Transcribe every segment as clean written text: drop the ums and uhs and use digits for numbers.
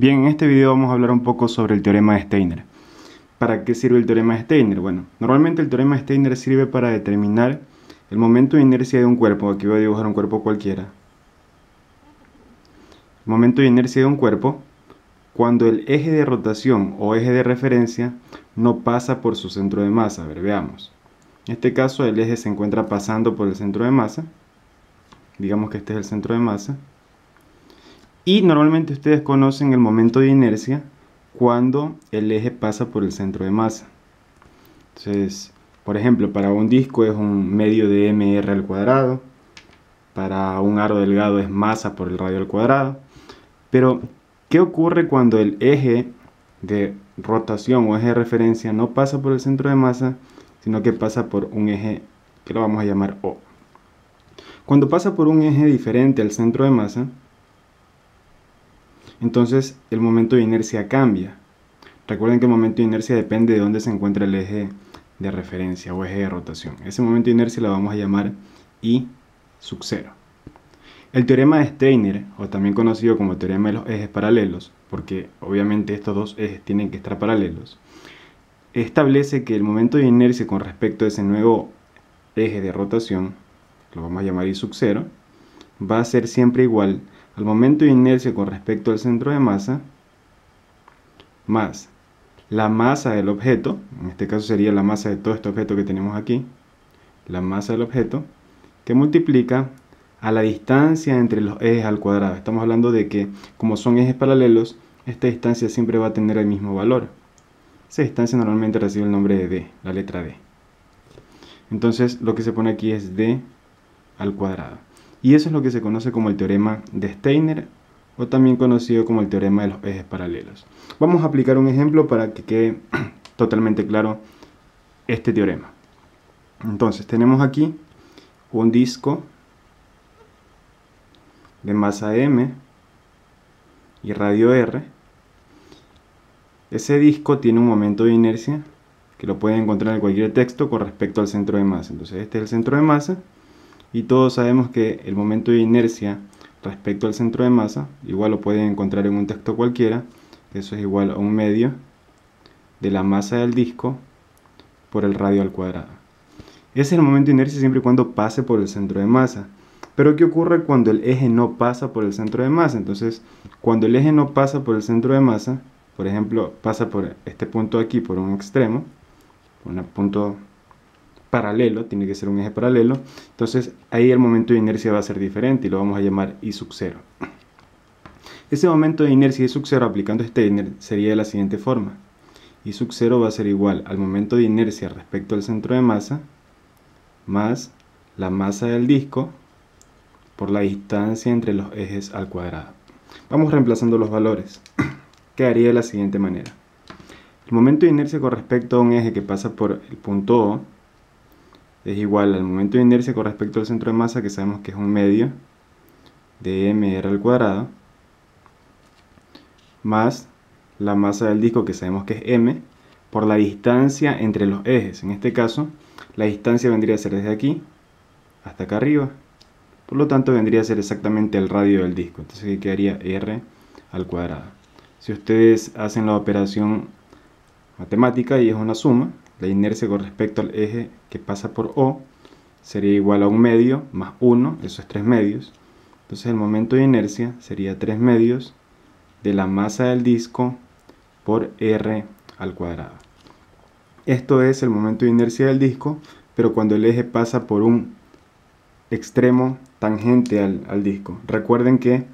Bien, en este video vamos a hablar un poco sobre el teorema de Steiner. ¿Para qué sirve el teorema de Steiner? Bueno, normalmente el teorema de Steiner sirve para determinar el momento de inercia de un cuerpo. Aquí voy a dibujar un cuerpo cualquiera. El momento de inercia de un cuerpo cuando el eje de rotación o eje de referencia no pasa por su centro de masa. A ver, veamos. En este caso el eje se encuentra pasando por el centro de masa. Digamos que este es el centro de masa. Y normalmente ustedes conocen el momento de inercia cuando el eje pasa por el centro de masa. Entonces, por ejemplo, para un disco es un medio de mr al cuadrado. Para un aro delgado es masa por el radio al cuadrado. Pero, ¿qué ocurre cuando el eje de rotación o eje de referencia no pasa por el centro de masa, sino que pasa por un eje que lo vamos a llamar O? Cuando pasa por un eje diferente al centro de masa, entonces el momento de inercia cambia. Recuerden que el momento de inercia depende de dónde se encuentra el eje de referencia o eje de rotación. Ese momento de inercia lo vamos a llamar I sub 0. El teorema de Steiner, o también conocido como teorema de los ejes paralelos, porque obviamente estos dos ejes tienen que estar paralelos, establece que el momento de inercia con respecto a ese nuevo eje de rotación, lo vamos a llamar I sub 0, va a ser siempre igual al momento de inercia con respecto al centro de masa más la masa del objeto, en este caso sería la masa de todo este objeto que tenemos aquí, la masa del objeto, que multiplica a la distancia entre los ejes al cuadrado. Estamos hablando de que, como son ejes paralelos, esta distancia siempre va a tener el mismo valor. Esa distancia normalmente recibe el nombre de D, la letra D. Entonces, lo que se pone aquí es D al cuadrado. Y eso es lo que se conoce como el teorema de Steiner, o también conocido como el teorema de los ejes paralelos. Vamos a aplicar un ejemplo para que quede totalmente claro este teorema. Entonces, tenemos aquí un disco de masa m y radio r. Ese disco tiene un momento de inercia que lo pueden encontrar en cualquier texto con respecto al centro de masa. Entonces, este es el centro de masa. Y todos sabemos que el momento de inercia respecto al centro de masa, igual lo pueden encontrar en un texto cualquiera, eso es igual a un medio de la masa del disco por el radio al cuadrado. Ese es el momento de inercia siempre y cuando pase por el centro de masa. Pero ¿qué ocurre cuando el eje no pasa por el centro de masa? Entonces, cuando el eje no pasa por el centro de masa, por ejemplo, pasa por este punto de aquí, por un extremo, un punto paralelo, tiene que ser un eje paralelo, entonces ahí el momento de inercia va a ser diferente y lo vamos a llamar I sub 0. Ese momento de inercia I sub 0 aplicando Steiner sería de la siguiente forma. I sub 0 va a ser igual al momento de inercia respecto al centro de masa más la masa del disco por la distancia entre los ejes al cuadrado. Vamos reemplazando los valores. Quedaría de la siguiente manera. El momento de inercia con respecto a un eje que pasa por el punto O es igual al momento de inercia con respecto al centro de masa, que sabemos que es un medio de mr al cuadrado, más la masa del disco, que sabemos que es m, por la distancia entre los ejes. En este caso, la distancia vendría a ser desde aquí hasta acá arriba. Por lo tanto, vendría a ser exactamente el radio del disco. Entonces aquí quedaría r al cuadrado. Si ustedes hacen la operación matemática y es una suma, la inercia con respecto al eje que pasa por O sería igual a un medio más 1, eso es 3 medios. Entonces el momento de inercia sería 3 medios de la masa del disco por R al cuadrado. Esto es el momento de inercia del disco, pero cuando el eje pasa por un extremo tangente al disco. Recuerden que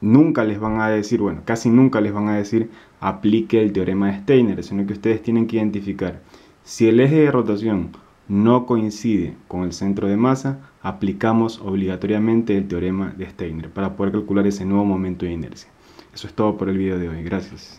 nunca les van a decir, bueno, casi nunca les van a decir aplique el teorema de Steiner, sino que ustedes tienen que identificar si el eje de rotación no coincide con el centro de masa, aplicamos obligatoriamente el teorema de Steiner para poder calcular ese nuevo momento de inercia. Eso es todo por el video de hoy. Gracias.